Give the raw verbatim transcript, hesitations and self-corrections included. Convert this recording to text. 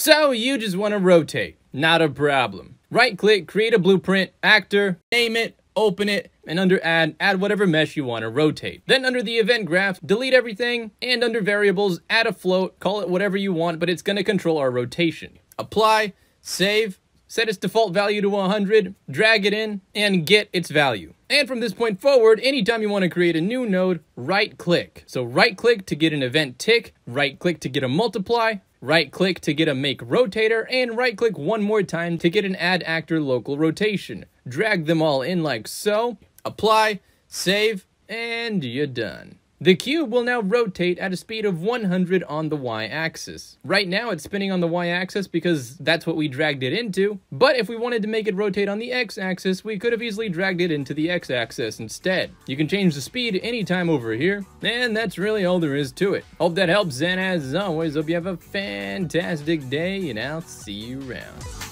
So you just want to rotate, not a problem. Right click, create a blueprint, actor, name it, open it, and under add, add whatever mesh you want to rotate. Then under the event graph, delete everything, and under variables, add a float, call it whatever you want, but it's going to control our rotation. Apply, save, set its default value to one hundred, drag it in, and get its value. And from this point forward, anytime you want to create a new node, right click. So right click to get an event tick, right click to get a multiply, right click to get a make rotator, and right click one more time to get an add actor local rotation. Drag them all in like so, apply, save, and you're done. The cube will now rotate at a speed of one hundred on the y-axis. Right now it's spinning on the y-axis because that's what we dragged it into, but if we wanted to make it rotate on the x-axis, we could have easily dragged it into the x-axis instead. You can change the speed anytime over here, and that's really all there is to it. Hope that helps, and as always, hope you have a fantastic day, and I'll see you around.